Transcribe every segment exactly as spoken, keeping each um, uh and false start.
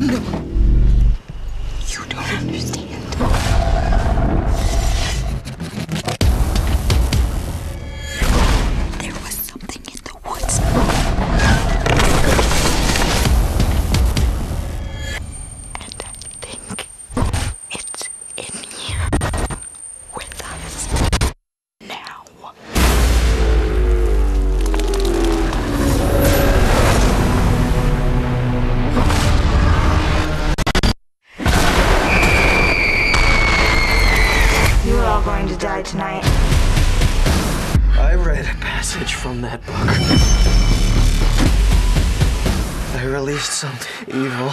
No. You don't understand. There was something in the woods. And I think it's in here with us now. Going to die tonight. I read a passage from that book. I released something evil.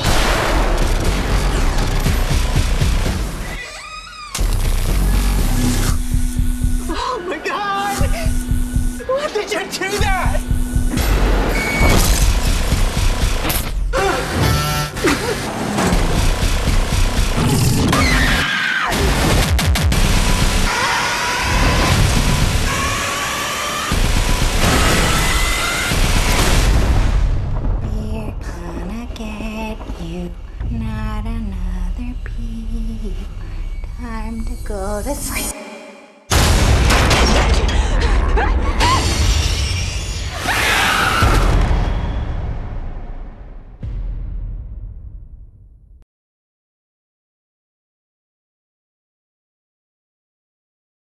Oh my God! Why did you do that? You, not another peep. Time to go to sleep.